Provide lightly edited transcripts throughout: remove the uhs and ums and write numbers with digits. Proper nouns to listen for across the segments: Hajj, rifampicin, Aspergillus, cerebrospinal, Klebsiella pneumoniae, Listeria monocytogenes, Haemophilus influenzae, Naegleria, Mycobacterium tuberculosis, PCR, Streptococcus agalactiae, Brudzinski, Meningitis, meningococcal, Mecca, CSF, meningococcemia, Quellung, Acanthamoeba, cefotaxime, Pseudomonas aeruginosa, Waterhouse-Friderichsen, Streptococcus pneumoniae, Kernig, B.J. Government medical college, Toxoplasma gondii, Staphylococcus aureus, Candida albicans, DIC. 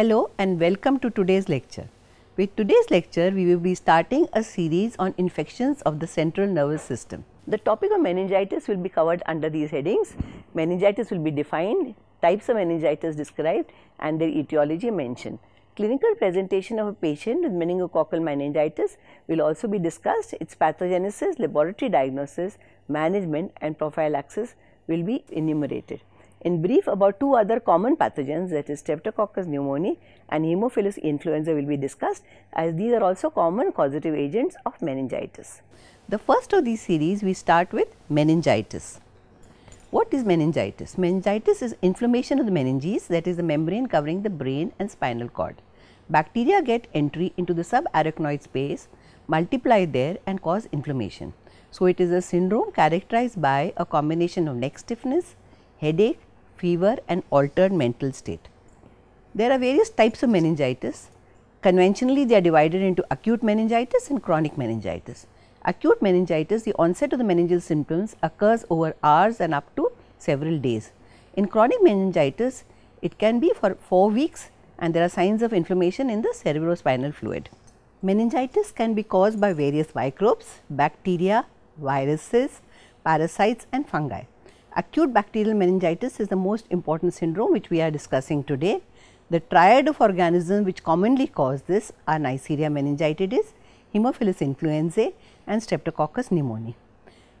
Hello and welcome to today's lecture. With today's lecture, we will be starting a series on infections of the central nervous system. The topic of meningitis will be covered under these headings. Meningitis will be defined, types of meningitis described and their etiology mentioned. Clinical presentation of a patient with meningococcal meningitis will also be discussed. Its pathogenesis, laboratory diagnosis, management and prophylaxis will be enumerated. In brief, about two other common pathogens, that is Streptococcus pneumoniae and Haemophilus influenzae, will be discussed, as these are also common causative agents of meningitis. The first of these series, we start with meningitis. What is meningitis? Meningitis is inflammation of the meninges, that is the membrane covering the brain and spinal cord. Bacteria get entry into the subarachnoid space, multiply there and cause inflammation. So, it is a syndrome characterized by a combination of neck stiffness, headache, fever and altered mental state. There are various types of meningitis. Conventionally, they are divided into acute meningitis and chronic meningitis. Acute meningitis, the onset of the meningeal symptoms occurs over hours and up to several days. In chronic meningitis, it can be for 4 weeks and there are signs of inflammation in the cerebrospinal fluid. Meningitis can be caused by various microbes, bacteria, viruses, parasites and fungi. Acute bacterial meningitis is the most important syndrome which we are discussing today. The triad of organisms which commonly cause this are Neisseria meningitidis, Haemophilus influenzae and Streptococcus pneumoniae.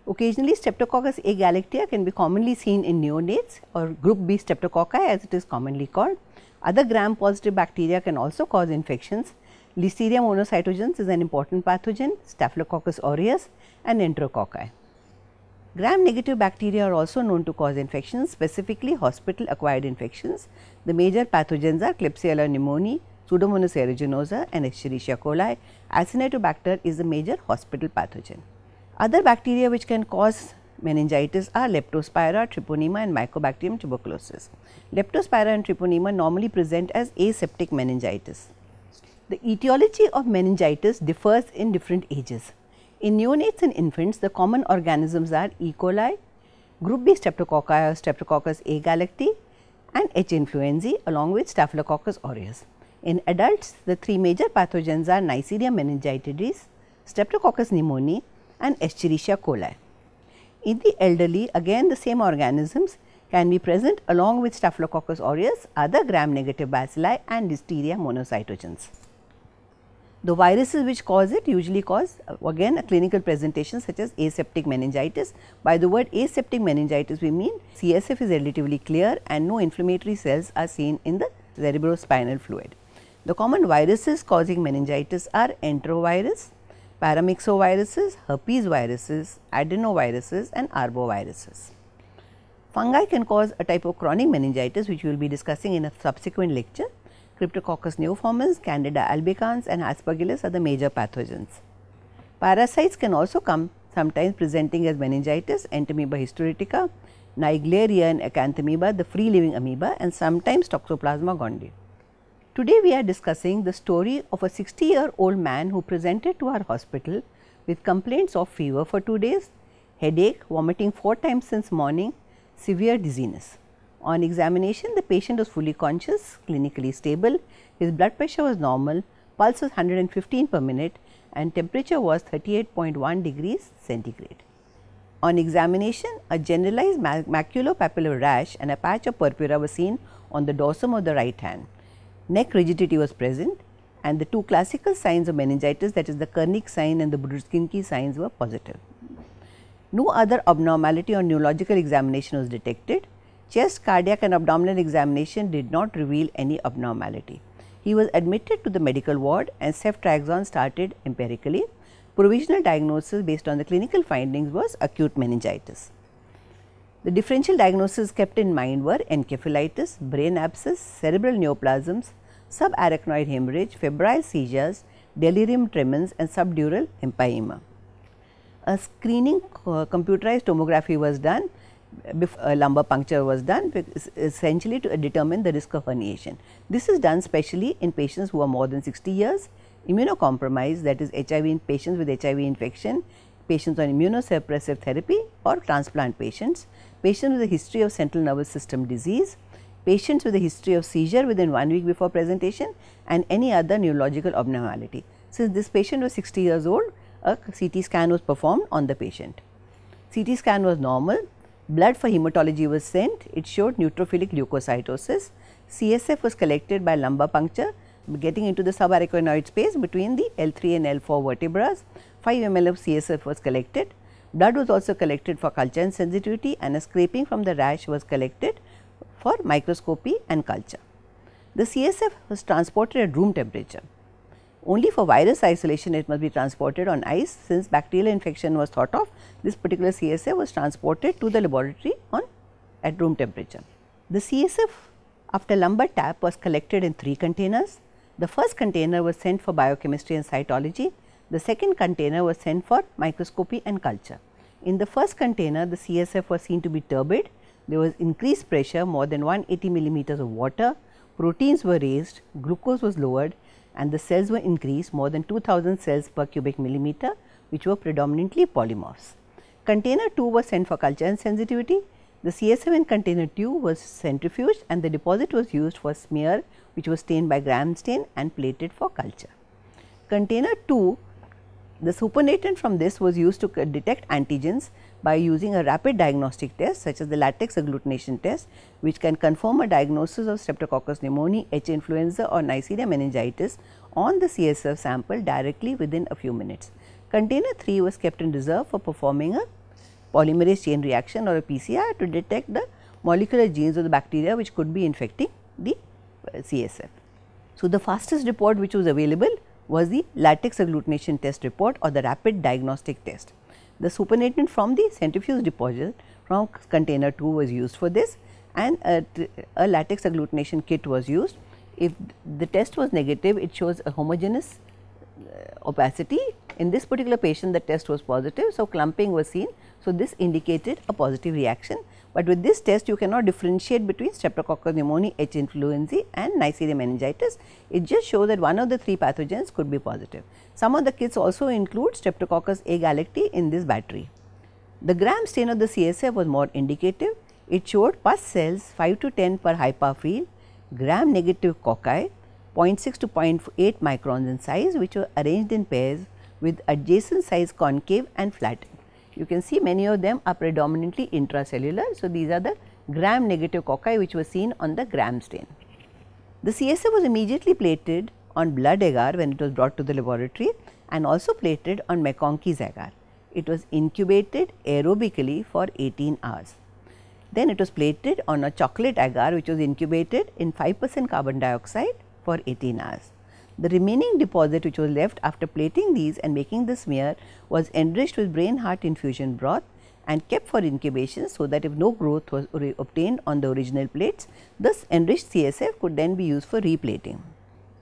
Occasionally, Streptococcus agalactiae can be commonly seen in neonates or group B streptococci as it is commonly called. Other gram-positive bacteria can also cause infections. Listeria monocytogenes is an important pathogen, Staphylococcus aureus and enterococci. Gram-negative bacteria are also known to cause infections, specifically hospital-acquired infections. The major pathogens are Klebsiella pneumoniae, Pseudomonas aeruginosa and Escherichia coli. Acinetobacter is the major hospital pathogen. Other bacteria which can cause meningitis are Leptospira, Treponema and Mycobacterium tuberculosis. Leptospira and Treponema normally present as aseptic meningitis. The etiology of meningitis differs in different ages. In neonates and infants, the common organisms are E. coli, group B streptococci or Streptococcus agalactiae and H. influenzae along with Staphylococcus aureus. In adults, the three major pathogens are Neisseria meningitidis, Streptococcus pneumoniae and Escherichia coli. In the elderly, again the same organisms can be present along with Staphylococcus aureus, other gram-negative bacilli and Listeria monocytogenes. The viruses which cause it usually cause again a clinical presentation such as aseptic meningitis. By the word aseptic meningitis, we mean CSF is relatively clear and no inflammatory cells are seen in the cerebrospinal fluid. The common viruses causing meningitis are enterovirus, paramyxoviruses, herpes viruses, adenoviruses and arboviruses. Fungi can cause a type of chronic meningitis which we will be discussing in a subsequent lecture. Cryptococcus neoformans, Candida albicans and Aspergillus are the major pathogens. Parasites can also come, sometimes presenting as meningitis, Entamoeba histolytica, Naegleria and Acanthamoeba, the free living amoeba and sometimes Toxoplasma gondii. Today we are discussing the story of a 60-year-old man who presented to our hospital with complaints of fever for 2 days, headache, vomiting 4 times since morning, severe dizziness. On examination, the patient was fully conscious, clinically stable, his blood pressure was normal, pulse was 115 per minute and temperature was 38.1 degrees centigrade. On examination, a generalized maculopapular rash and a patch of purpura was seen on the dorsum of the right hand. Neck rigidity was present and the two classical signs of meningitis, that is the Kernig sign and the Brudzinski signs, were positive. No other abnormality or neurological examination was detected. Chest, cardiac and abdominal examination did not reveal any abnormality. He was admitted to the medical ward and ceftriaxone started empirically. Provisional diagnosis based on the clinical findings was acute meningitis. The differential diagnoses kept in mind were encephalitis, brain abscess, cerebral neoplasms, subarachnoid hemorrhage, febrile seizures, delirium tremens and subdural empyema. A screening computerized tomography was done before a lumbar puncture was done, essentially to determine the risk of herniation. This is done specially in patients who are more than 60 years, immunocompromised, that is HIV in patients with HIV infection, patients on immunosuppressive therapy or transplant patients with a history of central nervous system disease, patients with a history of seizure within 1 week before presentation and any other neurological abnormality. Since this patient was 60 years old, a CT scan was performed on the patient. CT scan was normal, blood for hematology was sent, it showed neutrophilic leukocytosis, CSF was collected by lumbar puncture getting into the subarachnoid space between the L3 and L4 vertebrae. 5 ml of CSF was collected, blood was also collected for culture and sensitivity and a scraping from the rash was collected for microscopy and culture. The CSF was transported at room temperature. Only for virus isolation it must be transported on ice, since bacterial infection was thought of. This particular CSF was transported to the laboratory at room temperature. The CSF after lumbar tap was collected in 3 containers. The first container was sent for biochemistry and cytology. The second container was sent for microscopy and culture. In the first container, the CSF was seen to be turbid. There was increased pressure, more than 180 millimeters of water, proteins were raised, glucose was lowered and the cells were increased, more than 2000 cells per cubic millimeter, which were predominantly polymorphs. Container 2 was sent for culture and sensitivity. The CSF in container 2 was centrifuged and the deposit was used for smear, which was stained by Gram stain and plated for culture. Container 2, the supernatant from this was used to detect antigens by using a rapid diagnostic test such as the latex agglutination test, which can confirm a diagnosis of Streptococcus pneumoniae, H. influenza or Neisseria meningitis on the CSF sample directly within a few minutes. Container 3 was kept in reserve for performing a polymerase chain reaction or a PCR to detect the molecular genes of the bacteria which could be infecting the CSF. So, the fastest report which was available was the latex agglutination test report or the rapid diagnostic test. The supernatant from the centrifuge deposit from container 2 was used for this and a latex agglutination kit was used. If the test was negative, it shows a homogeneous opacity. In this particular patient, the test was positive, so clumping was seen. So, this indicated a positive reaction, but with this test you cannot differentiate between Streptococcus pneumoniae, H. influenzae and Neisseria meningitis. It just shows that one of the 3 pathogens could be positive. Some of the kits also include Streptococcus agalactiae in this battery. The Gram stain of the CSF was more indicative. It showed pus cells 5 to 10 per hyperfield, Gram negative cocci, 0.6 to 0.8 microns in size, which were arranged in pairs with adjacent size concave and flattened. You can see many of them are predominantly intracellular. So, these are the Gram negative cocci which were seen on the Gram stain. The CSF was immediately plated on blood agar when it was brought to the laboratory and also plated on McConkey's agar. It was incubated aerobically for 18 hours. Then it was plated on a chocolate agar which was incubated in 5% carbon dioxide for 18 hours. The remaining deposit which was left after plating these and making the smear was enriched with brain heart infusion broth and kept for incubation, so that if no growth was obtained on the original plates, this enriched CSF could then be used for replating.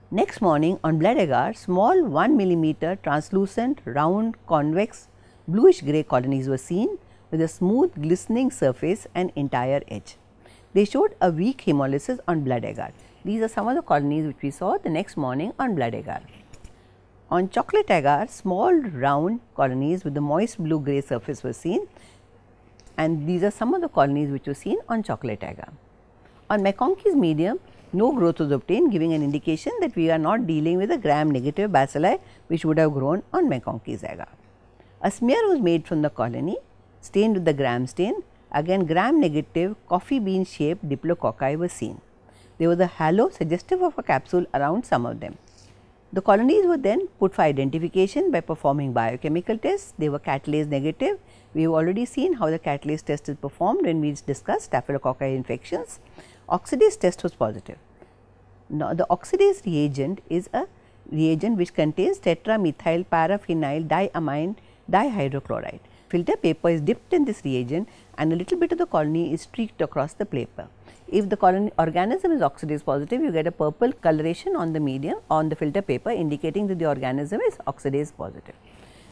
Next morning on blood agar, small 1 millimeter translucent round convex bluish grey colonies were seen with a smooth glistening surface and entire edge. They showed a weak hemolysis on blood agar. These are some of the colonies which we saw the next morning on blood agar. On chocolate agar, small round colonies with the moist blue grey surface were seen, and these are some of the colonies which were seen on chocolate agar. On McConkey's medium, no growth was obtained, giving an indication that we are not dealing with a Gram negative bacilli which would have grown on McConkey's agar. A smear was made from the colony, stained with the Gram stain. Again, Gram negative coffee bean shaped diplococci were seen. There was a halo suggestive of a capsule around some of them. The colonies were then put for identification by performing biochemical tests. They were catalase negative. We have already seen how the catalase test is performed when we discussed staphylococci infections. Oxidase test was positive. Now, the oxidase reagent is a reagent which contains tetramethyl paraphenyl diamine dihydrochloride. Filter paper is dipped in this reagent and a little bit of the colony is streaked across the paper. If the organism is oxidase positive, you get a purple coloration on the medium on the filter paper indicating that the organism is oxidase positive.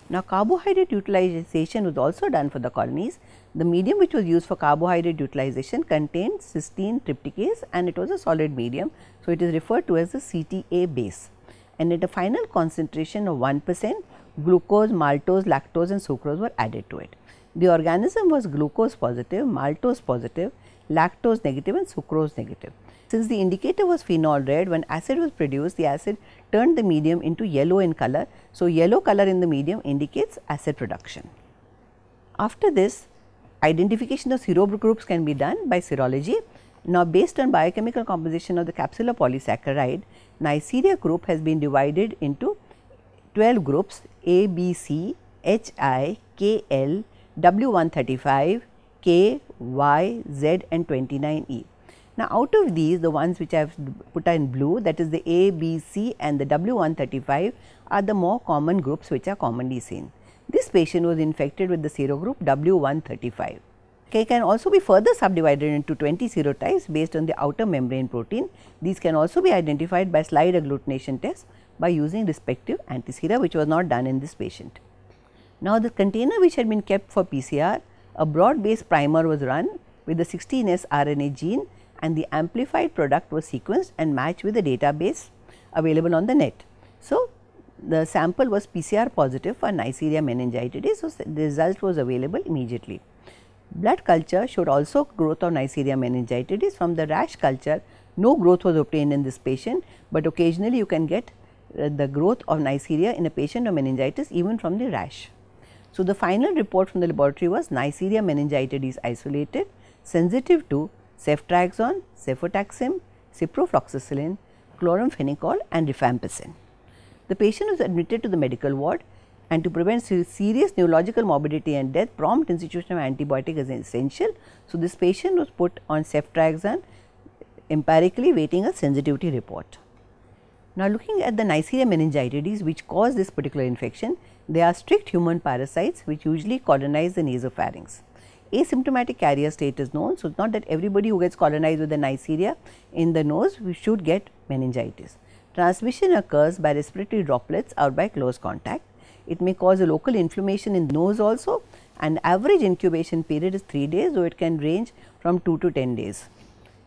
Now, carbohydrate utilization was also done for the colonies. The medium which was used for carbohydrate utilization contained cysteine trypticase and it was a solid medium. So, it is referred to as the CTA base. And at a final concentration of 1%, glucose, maltose, lactose and sucrose were added to it. The organism was glucose positive, maltose positive, lactose negative and sucrose negative. Since the indicator was phenol red, when acid was produced, the acid turned the medium into yellow in color. So, yellow color in the medium indicates acid production. After this, identification of serogroups can be done by serology. Now, based on biochemical composition of the capsular polysaccharide, Neisseria group has been divided into 12 groups A, B, C, H, I, K, L, W135, K, Y, Z and 29E. Now, out of these, the ones which I have put in blue, that is the A, B, C and the W135 are the more common groups which are commonly seen. This patient was infected with the serogroup W135. They can also be further subdivided into 20 serotypes based on the outer membrane protein. These can also be identified by slide agglutination test by using respective antisera, which was not done in this patient. Now, the container which had been kept for PCR, a broad based primer was run with the 16S RNA gene and the amplified product was sequenced and matched with the database available on the net. So, the sample was PCR positive for Neisseria meningitidis, so the result was available immediately. Blood culture showed also growth of Neisseria meningitidis. From the rash culture, no growth was obtained in this patient, but occasionally you can get the growth of Neisseria in a patient of meningitis even from the rash. So, the final report from the laboratory was Neisseria meningitidis isolated, sensitive to ceftriaxone, cefotaxime, ciprofloxacillin, chloramphenicol and rifampicin. The patient was admitted to the medical ward, and to prevent serious neurological morbidity and death, prompt institution of antibiotic is essential. So, this patient was put on ceftriaxone, empirically waiting a sensitivity report. Now, looking at the Neisseria meningitidis which cause this particular infection, they are strict human parasites which usually colonize the nasopharynx. Asymptomatic carrier state is known, so it's not that everybody who gets colonized with the Neisseria in the nose we should get meningitis. Transmission occurs by respiratory droplets or by close contact. It may cause a local inflammation in the nose also, and average incubation period is 3 days, though it can range from 2 to 10 days.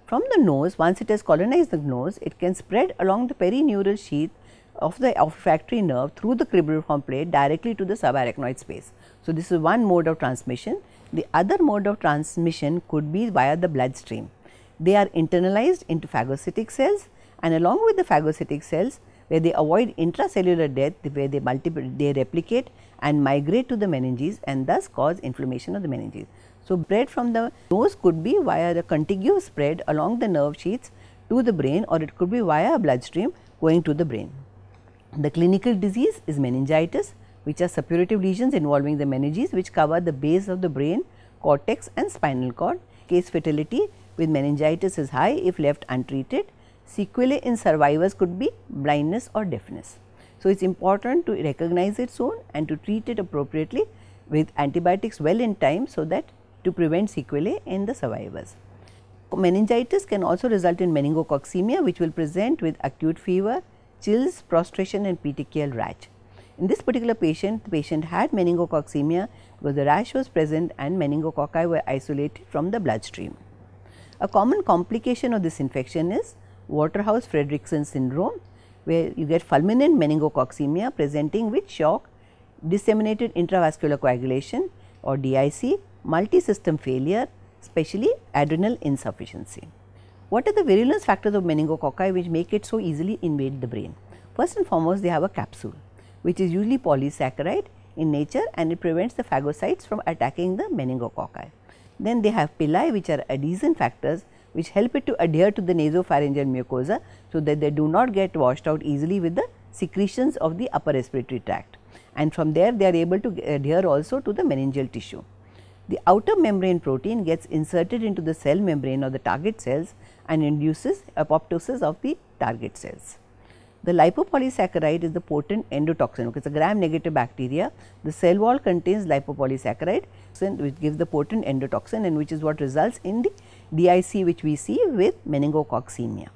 From the nose, once it has colonized the nose, it can spread along the perineural sheath of the olfactory nerve through the cribriform plate directly to the subarachnoid space. So, this is one mode of transmission. The other mode of transmission could be via the bloodstream. They are internalized into phagocytic cells, and along with the phagocytic cells, where they avoid intracellular death, where they replicate and migrate to the meninges and thus cause inflammation of the meninges. So, spread from the nose could be via the contiguous spread along the nerve sheaths to the brain, or it could be via a bloodstream going to the brain. The clinical disease is meningitis, which are suppurative lesions involving the meninges which cover the base of the brain, cortex and spinal cord. Case fatality with meningitis is high if left untreated. Sequelae in survivors could be blindness or deafness. So, it is important to recognize it soon and to treat it appropriately with antibiotics well in time, so that to prevent sequelae in the survivors. Meningitis can also result in meningococcemia, which will present with acute fever, chills, prostration and petechial rash. In this particular patient, the patient had meningococcemia because the rash was present and meningococci were isolated from the bloodstream. A common complication of this infection is Waterhouse-Friderichsen syndrome, where you get fulminant meningococcemia presenting with shock, disseminated intravascular coagulation or DIC, multi-system failure, especially adrenal insufficiency. What are the virulence factors of meningococci which make it so easily invade the brain? First and foremost, they have a capsule which is usually polysaccharide in nature, and it prevents the phagocytes from attacking the meningococci. Then they have pili, which are adhesion factors which help it to adhere to the nasopharyngeal mucosa, so that they do not get washed out easily with the secretions of the upper respiratory tract, and from there they are able to adhere also to the meningeal tissue. The outer membrane protein gets inserted into the cell membrane of the target cells and induces apoptosis of the target cells. The lipopolysaccharide is the potent endotoxin. Okay, it's a gram-negative bacteria. The cell wall contains lipopolysaccharide, which gives the potent endotoxin, and which is what results in the DIC which we see with meningococcemia.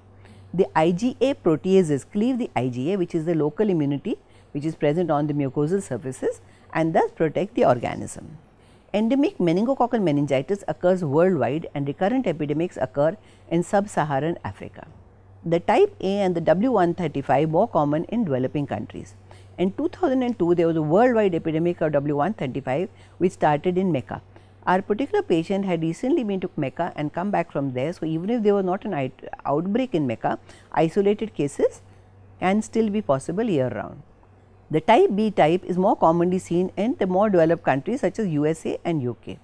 The IgA proteases cleave the IgA, which is the local immunity which is present on the mucosal surfaces, and thus protect the organism. Endemic meningococcal meningitis occurs worldwide, and recurrent epidemics occur in sub-Saharan Africa. The type A and the W135 more common in developing countries. In 2002, there was a worldwide epidemic of W135 which started in Mecca. Our particular patient had recently been to Mecca and come back from there. So, even if there was not an outbreak in Mecca, isolated cases can still be possible year round. The type B type is more commonly seen in the more developed countries such as USA and UK.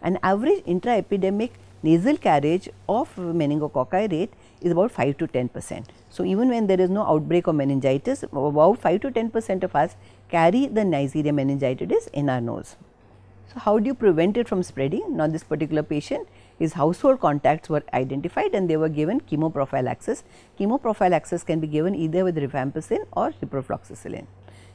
An average intra-epidemic nasal carriage of meningococci rate is about 5 to 10%. So, even when there is no outbreak of meningitis, about 5 to 10% of us carry the Neisseria meningitidis in our nose. So, how do you prevent it from spreading? Now, this particular patient, his household contacts were identified and they were given chemoprophylaxis. Chemoprophylaxis can be given either with rifampicin or ciprofloxacillin.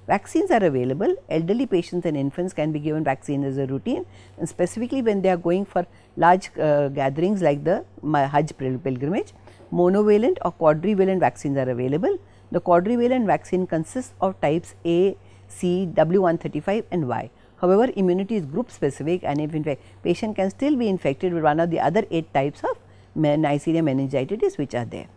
Vaccines are available. Elderly patients and infants can be given vaccine as a routine, and specifically when they are going for large gatherings like the Hajj pilgrimage. Monovalent or quadrivalent vaccines are available. The quadrivalent vaccine consists of types A, C, W135 and Y. However, immunity is group specific, and if in fact patient can still be infected with one of the other 8 types of Neisseria meningitidis which are there.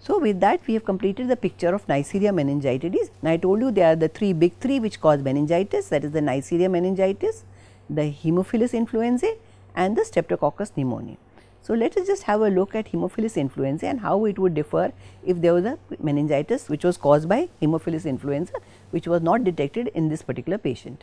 So, with that we have completed the picture of Neisseria meningitidis. Now, I told you there are the big three which cause meningitis, that is the Neisseria meningitis, the Haemophilus influenzae and the Streptococcus pneumoniae. So, let us just have a look at Haemophilus influenzae and how it would differ if there was a meningitis which was caused by Haemophilus influenzae which was not detected in this particular patient.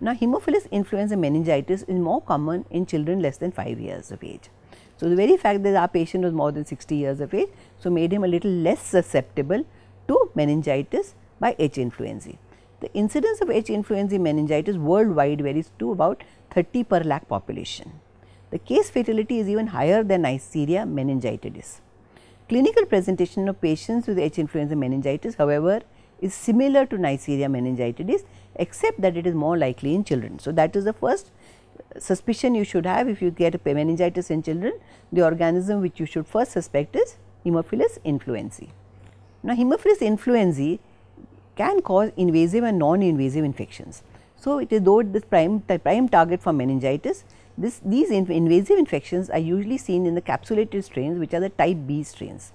Now, Haemophilus influenzae meningitis is more common in children less than 5 years of age. So, the very fact that our patient was more than 60 years of age, so made him a little less susceptible to meningitis by H. influenzae. The incidence of H. influenzae meningitis worldwide varies to about 30 per lakh population. The case fatality is even higher than Neisseria meningitidis. Clinical presentation of patients with H. influenzae meningitis, however, is similar to Neisseria meningitidis, except that it is more likely in children. So, that is the first suspicion you should have if you get a meningitis in children. The organism which you should first suspect is Haemophilus influenzae. Now, Haemophilus influenzae can cause invasive and non-invasive infections. So, it is though this prime target for meningitis, these invasive infections are usually seen in the capsulated strains which are the type B strains.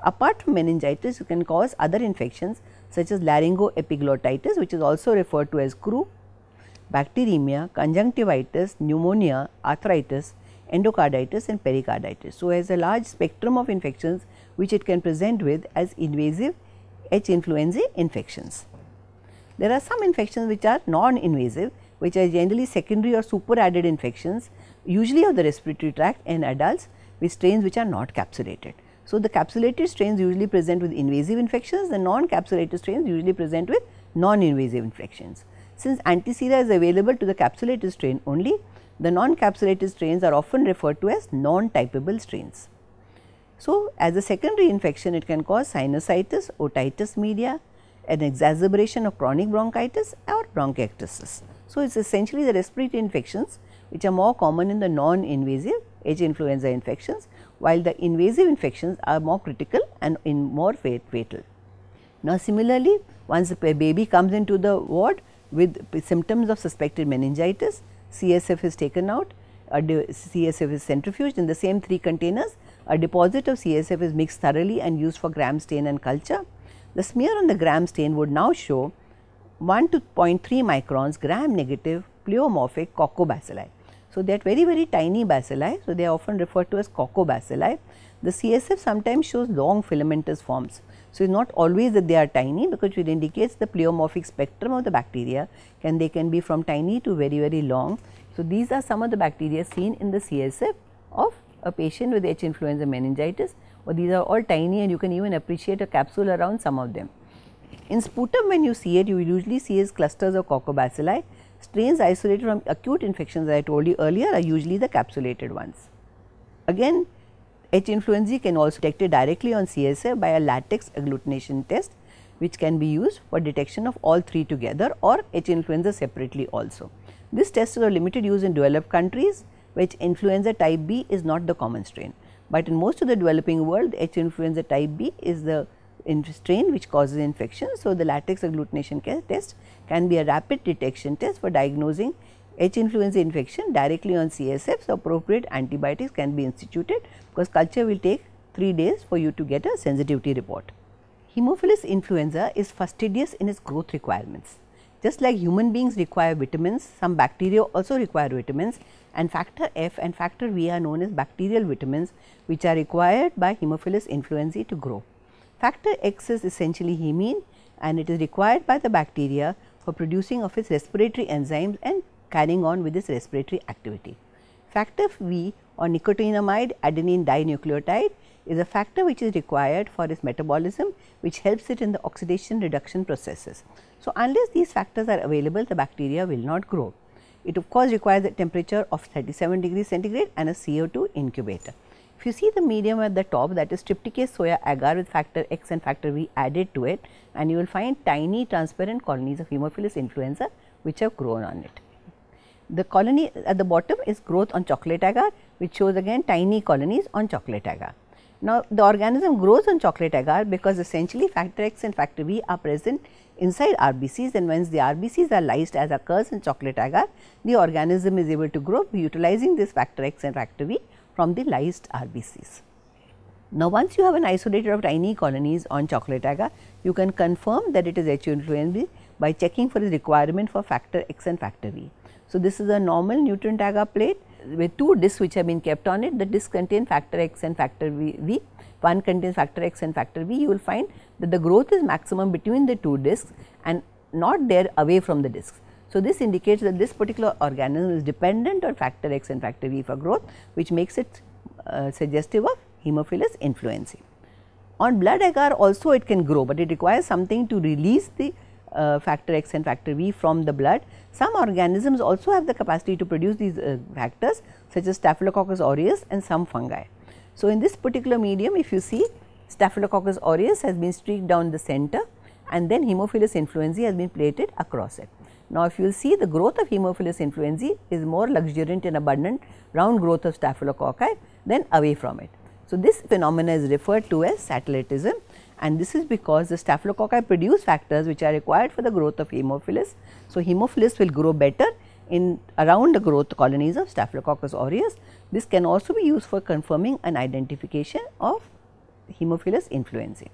Apart from meningitis, you can cause other infections such as laryngoepiglottitis, which is also referred to as CRUE, bacteremia, conjunctivitis, pneumonia, arthritis, endocarditis and pericarditis. So, has a large spectrum of infections which it can present with as invasive H. influenzae infections. There are some infections which are non-invasive, which are generally secondary or superadded infections, usually of the respiratory tract in adults with strains which are not capsulated. So, the capsulated strains usually present with invasive infections, the non-capsulated strains usually present with non-invasive infections. Since Antisera is available to the capsulated strain only, the non-capsulated strains are often referred to as non-typeable strains. So, as a secondary infection, it can cause sinusitis, otitis media, an exacerbation of chronic bronchitis or bronchiectasis. So, it is essentially the respiratory infections which are more common in the non-invasive H. influenza infections, while the invasive infections are more critical and more fatal. Now, similarly, once a baby comes into the ward with symptoms of suspected meningitis, CSF is taken out, CSF is centrifuged in the same 3 containers, a deposit of CSF is mixed thoroughly and used for gram stain and culture. The smear on the gram stain would now show 1 to 0.3 microns gram negative pleomorphic coccobacilli. So, they are very tiny bacilli, so they are often referred to as coccobacilli. The CSF sometimes shows long filamentous forms. So, it is not always that they are tiny, because it indicates the pleomorphic spectrum of the bacteria, and they can be from tiny to very long. So, these are some of the bacteria seen in the CSF of a patient with H. influenza meningitis, or these are all tiny and you can even appreciate a capsule around some of them. In sputum, when you see it, you usually see as clusters of coccobacilli. Strains isolated from acute infections, as I told you earlier, are usually the capsulated ones. Again, H. influenzae can also be detected directly on CSF by a latex agglutination test, which can be used for detection of all three together or H. influenza separately also. This test is of limited use in developed countries, which influenza type B is not the common strain, but in most of the developing world H. influenza type B is the strain which causes infection. So, the latex agglutination test can be a rapid detection test for diagnosing H. influenza infection directly on CSF. So, appropriate antibiotics can be instituted because culture will take 3 days for you to get a sensitivity report. Haemophilus influenza is fastidious in its growth requirements. Just like human beings require vitamins, some bacteria also require vitamins, and factor F and factor V are known as bacterial vitamins, which are required by Haemophilus influenzae to grow. Factor X is essentially hemine, and it is required by the bacteria for producing of its respiratory enzymes and carrying on with its respiratory activity. Factor V, or nicotinamide adenine dinucleotide, is a factor which is required for its metabolism, which helps it in the oxidation reduction processes. So, unless these factors are available, the bacteria will not grow. It of course requires a temperature of 37 degrees centigrade and a CO2 incubator. If you see the medium at the top, that is trypticase soya agar with factor X and factor V added to it, and you will find tiny transparent colonies of Haemophilus influenza which have grown on it. The colony at the bottom is growth on chocolate agar, which shows again tiny colonies on chocolate agar. Now, the organism grows on chocolate agar because essentially factor X and factor V are present inside RBCs, and once the RBCs are lysed as occurs in chocolate agar, the organism is able to grow utilizing this factor X and factor V from the lysed RBCs. Now, once you have an isolator of tiny colonies on chocolate agar, you can confirm that it is H. influenzae by checking for its requirement for factor X and factor V. So, this is a normal nutrient agar plate with 2 discs which have been kept on it. The discs contain factor X and factor V, one contains factor X and factor V. You will find that the growth is maximum between the 2 discs and not there away from the discs. So, this indicates that this particular organism is dependent on factor X and factor V for growth, which makes it suggestive of Haemophilus influenzae. On blood agar also it can grow, but it requires something to release the factor X and factor V from the blood. Some organisms also have the capacity to produce these factors, such as Staphylococcus aureus and some fungi. So, in this particular medium, if you see, Staphylococcus aureus has been streaked down the center, and then Haemophilus influenzae has been plated across it. Now, if you will see, the growth of Haemophilus influenzae is more luxuriant and abundant round growth of staphylococci than away from it. So, this phenomena is referred to as satellitism, and this is because the staphylococci produce factors which are required for the growth of Haemophilus. So, Haemophilus will grow better in around the growth colonies of Staphylococcus aureus. This can also be used for confirming an identification of Haemophilus influenzae.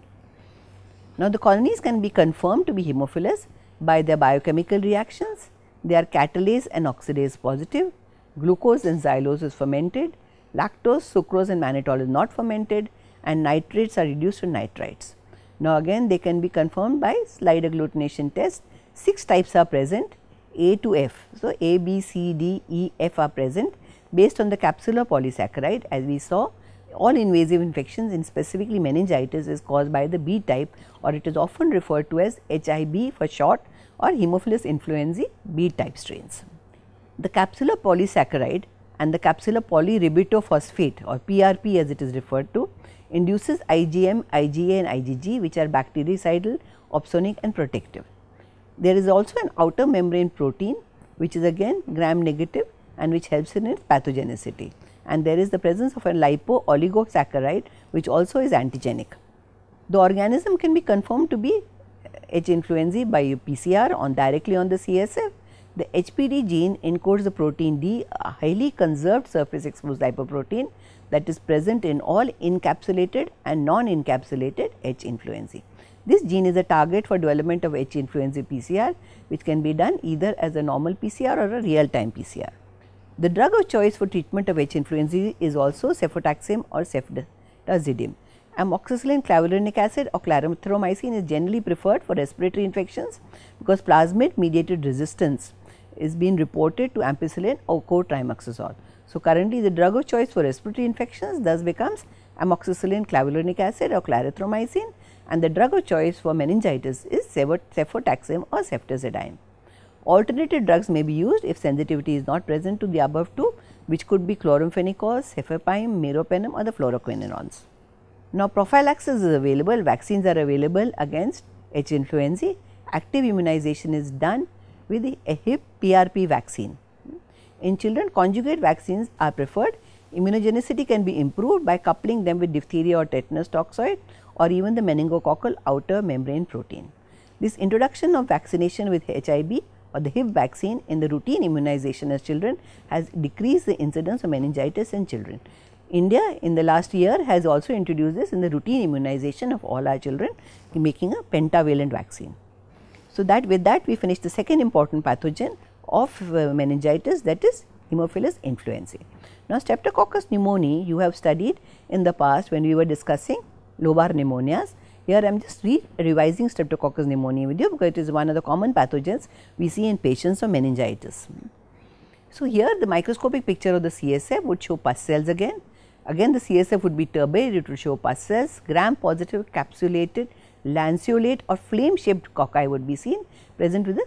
Now, the colonies can be confirmed to be Haemophilus by their biochemical reactions. They are catalase and oxidase positive, glucose and xylose is fermented, lactose, sucrose and mannitol is not fermented, and nitrates are reduced to nitrites. Now, again they can be confirmed by slide agglutination test. 6 types are present, A to F. So, A, B, C, D, E, F are present based on the capsular polysaccharide. As we saw, all invasive infections and specifically meningitis is caused by the B type, or it is often referred to as HIB for short, or Haemophilus influenzae B type strains. The capsular polysaccharide and the capsular polyribophosphate, or PRP as it is referred to, induces IgM, IgA and IgG, which are bactericidal, opsonic and protective. There is also an outer membrane protein which is again gram negative and which helps in its pathogenicity, and there is the presence of a lipo-oligosaccharide which also is antigenic. The organism can be confirmed to be H. influenzae by PCR directly on the CSF. The HPD gene encodes the protein D, a highly conserved surface exposed lipoprotein that is present in all encapsulated and non-encapsulated H. influenzae. This gene is a target for development of H. influenzae PCR, which can be done either as a normal PCR or a real-time PCR. The drug of choice for treatment of H. influenzae is also cefotaxime or ceftazidime. Amoxicillin, clavulanic acid or clarithromycin is generally preferred for respiratory infections because plasmid-mediated resistance is being reported to ampicillin or cotrimoxazole. So, currently the drug of choice for respiratory infections thus becomes amoxicillin, clavulanic acid or clarithromycin, and the drug of choice for meningitis is cefotaxime or ceftazidime. Alternative drugs may be used if sensitivity is not present to the above two, which could be chloramphenicos, cefepime, meropenem or the fluoroquinolones. Now, prophylaxis is available, vaccines are available against H. influenzae. Active immunization is done with the HIP PRP vaccine. In children, conjugate vaccines are preferred. Immunogenicity can be improved by coupling them with diphtheria or tetanus toxoid or even the meningococcal outer membrane protein. This introduction of vaccination with HIV or the HIP vaccine in the routine immunization as children has decreased the incidence of meningitis in children. India in the last year has also introduced this in the routine immunization of all our children, making a pentavalent vaccine. So, that with that we finish the second important pathogen of meningitis, that is Haemophilus influenzae. Now, Streptococcus pneumoniae you have studied in the past when we were discussing lobar pneumonias. Here I am just revising Streptococcus pneumoniae with you because it is one of the common pathogens we see in patients of meningitis. So, here the microscopic picture of the CSF would show pus cells again. Again the CSF would be turbid, it would show pus cells, gram-positive, capsulated, lanceolate or flame-shaped cocci would be seen present with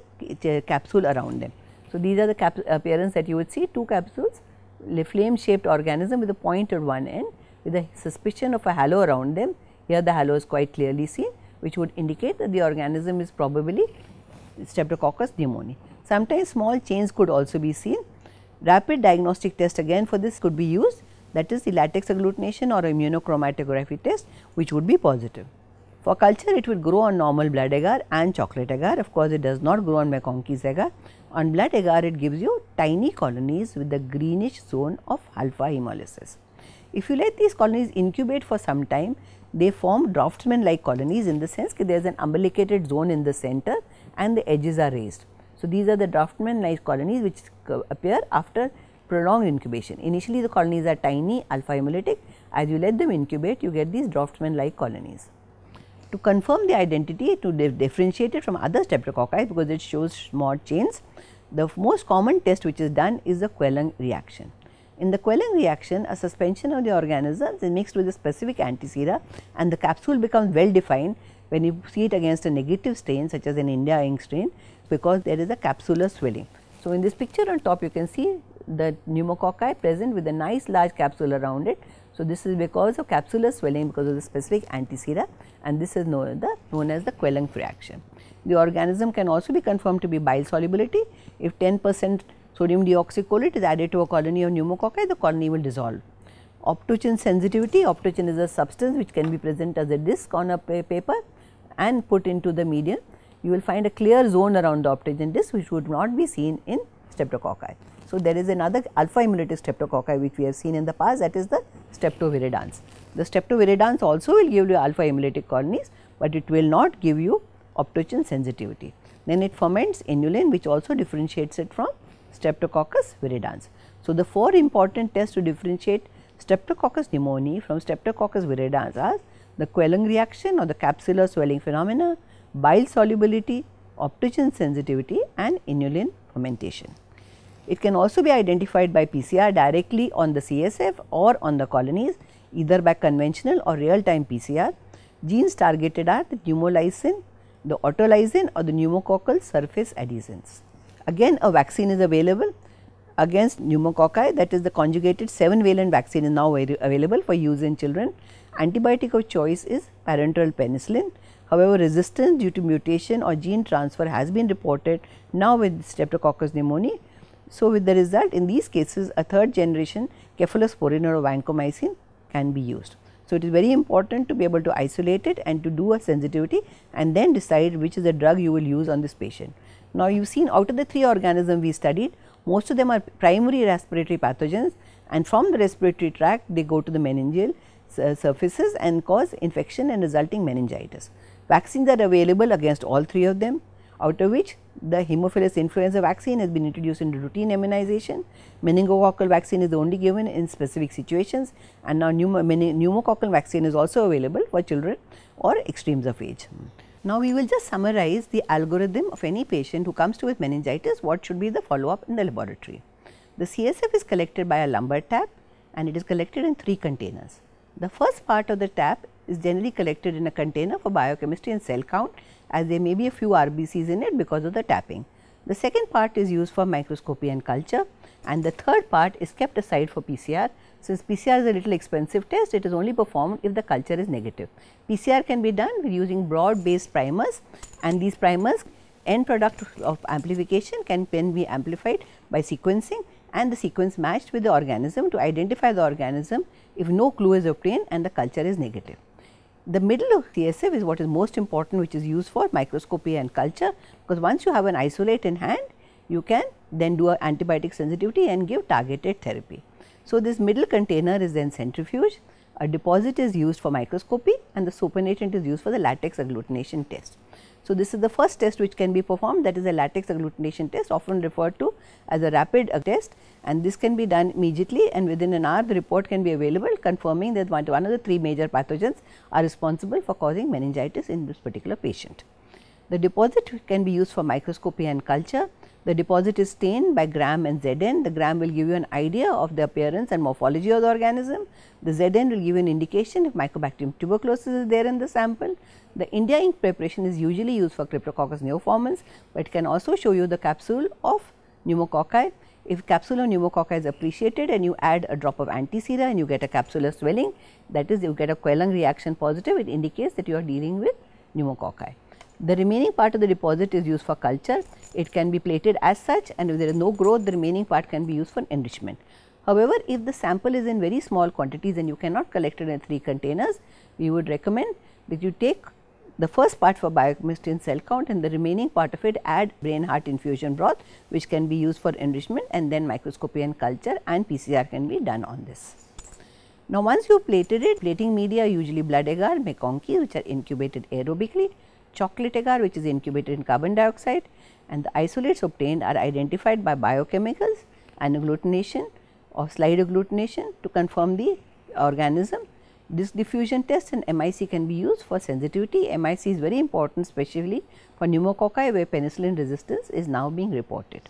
a capsule around them. So, these are the appearance that you would see, two capsules, a flame-shaped organism with a point at one end with a suspicion of a halo around them. Here the halo is quite clearly seen, which would indicate that the organism is probably Streptococcus pneumoniae. Sometimes small chains could also be seen. Rapid diagnostic test again for this could be used, that is the latex agglutination or immunochromatography test, which would be positive. For culture, it would grow on normal blood agar and chocolate agar. Of course, it does not grow on McConkey's agar. On blood agar, it gives you tiny colonies with the greenish zone of alpha hemolysis. If you let these colonies incubate for some time, they form draftsman like colonies in the sense that there is an umbilicated zone in the center and the edges are raised. So, these are the draftsman like colonies which appear after prolonged incubation. Initially, the colonies are tiny alpha hemolytic. As you let them incubate, you get these draftsman like colonies. To confirm the identity, to differentiate it from other streptococci because it shows small chains, the most common test which is done is the Quellung reaction. In the Quellung reaction, a suspension of the organisms is mixed with a specific antisera and the capsule becomes well defined when you see it against a negative stain such as an India ink stain because there is a capsular swelling. So, in this picture on top you can see the pneumococci present with a nice large capsule around it. So, this is because of capsular swelling because of the specific antisera and this is known as the Quellung reaction. The organism can also be confirmed to be bile solubility. If 10% sodium deoxycholate is added to a colony of pneumococci, the colony will dissolve. Optochin sensitivity, optochin is a substance which can be present as a disc on a paper and put into the medium. You will find a clear zone around the optochin disc which would not be seen in streptococci. So, there is another alpha hemolytic streptococci which we have seen in the past, that is the streptoviridans. The streptoviridans also will give you alpha hemolytic colonies, but it will not give you optochin sensitivity. Then it ferments inulin which also differentiates it from Streptococcus viridans. So, the four important tests to differentiate Streptococcus pneumoniae from Streptococcus viridans are the Quellung reaction or the capsular swelling phenomena, bile solubility, optochin sensitivity and inulin fermentation. It can also be identified by PCR directly on the CSF or on the colonies, either by conventional or real time PCR. Genes targeted are the pneumolysins, the autolysins or the pneumococcal surface adhesins. Again a vaccine is available against pneumococci, that is the conjugated 7-valent vaccine is now available for use in children. Antibiotic of choice is parenteral penicillin. However, resistance due to mutation or gene transfer has been reported now with Streptococcus pneumoniae. So, with the result in these cases a third generation cephalosporin or vancomycin can be used. So, it is very important to be able to isolate it and to do a sensitivity and then decide which is the drug you will use on this patient. Now, you have seen out of the 3 organisms we studied, most of them are primary respiratory pathogens and from the respiratory tract they go to the meningeal surfaces and cause infection and resulting meningitis. Vaccines are available against all 3 of them, out of which the Haemophilus influenzae vaccine has been introduced into routine immunization, meningococcal vaccine is only given in specific situations and now pneumococcal vaccine is also available for children or extremes of age. Now, we will just summarize the algorithm of any patient who comes to with meningitis, what should be the follow up in the laboratory. The CSF is collected by a lumbar tap and it is collected in 3 containers. The first part of the tap is generally collected in a container for biochemistry and cell count as there may be a few RBCs in it because of the tapping. The second part is used for microscopy and culture, and the third part is kept aside for PCR. Since PCR is a little expensive test, it is only performed if the culture is negative. PCR can be done using broad based primers, and these primers end product of amplification can be amplified by sequencing and the sequence matched with the organism to identify the organism if no clue is obtained and the culture is negative. The middle of TSF is what is most important, which is used for microscopy and culture, because once you have an isolate in hand, you can then do an antibiotic sensitivity and give targeted therapy. So, this middle container is then centrifuged, a deposit is used for microscopy, and the supernatant is used for the latex agglutination test. So, this is the first test which can be performed, that is a latex agglutination test, often referred to as a rapid test, and this can be done immediately, and within an hour the report can be available confirming that one of the three major pathogens are responsible for causing meningitis in this particular patient. The deposit can be used for microscopy and culture. The deposit is stained by gram and Zn. The gram will give you an idea of the appearance and morphology of the organism. The Zn will give you an indication if Mycobacterium tuberculosis is there in the sample. The India ink preparation is usually used for Cryptococcus neoformans, but it can also show you the capsule of pneumococci. If capsule of pneumococci is appreciated and you add a drop of antisera and you get a capsular swelling, that is, you get a Quellung reaction positive, it indicates that you are dealing with pneumococci. The remaining part of the deposit is used for culture. It can be plated as such, and if there is no growth, the remaining part can be used for enrichment. However, if the sample is in very small quantities and you cannot collect it in 3 containers, we would recommend that you take the first part for biochemistry and cell count, and the remaining part of it add brain heart infusion broth, which can be used for enrichment, and then microscopy and culture and PCR can be done on this. Now, once you plated it, plating media are usually blood agar, meconkey, which are incubated aerobically, chocolate agar, which is incubated in carbon dioxide, and the isolates obtained are identified by biochemicals and agglutination or slide agglutination to confirm the organism. This diffusion test and MIC can be used for sensitivity. MIC is very important, especially for pneumococci where penicillin resistance is now being reported.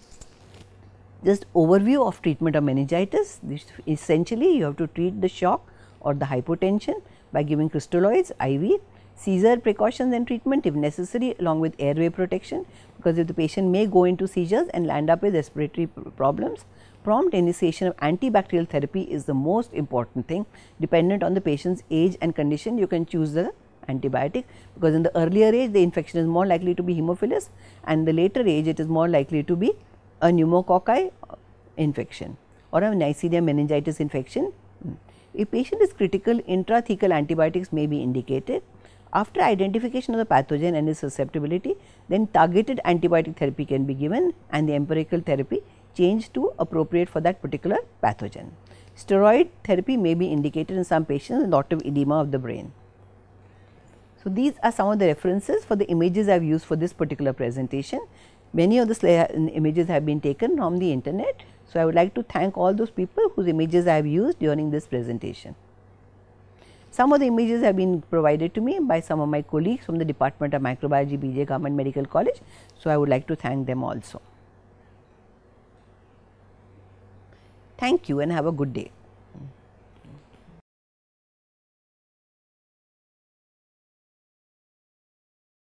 Just overview of treatment of meningitis. This essentially, you have to treat the shock or the hypotension by giving crystalloids IV. Seizure precautions and treatment if necessary, along with airway protection, because if the patient may go into seizures and land up with respiratory problems. Prompt initiation of antibacterial therapy is the most important thing. Dependent on the patient's age and condition, you can choose the antibiotic, because in the earlier age the infection is more likely to be Haemophilus, and the later age it is more likely to be a pneumococci infection or a Neisseria meningitis infection. If patient is critical, intrathecal antibiotics may be indicated. After identification of the pathogen and its susceptibility, then targeted antibiotic therapy can be given and the empirical therapy changed to appropriate for that particular pathogen. Steroid therapy may be indicated in some patients with lot of edema of the brain. So, these are some of the references for the images I have used for this particular presentation. Many of the images have been taken from the internet. So, I would like to thank all those people whose images I have used during this presentation. Some of the images have been provided to me by some of my colleagues from the Department of Microbiology, B.J. Government Medical College. So, I would like to thank them also. Thank you and have a good day.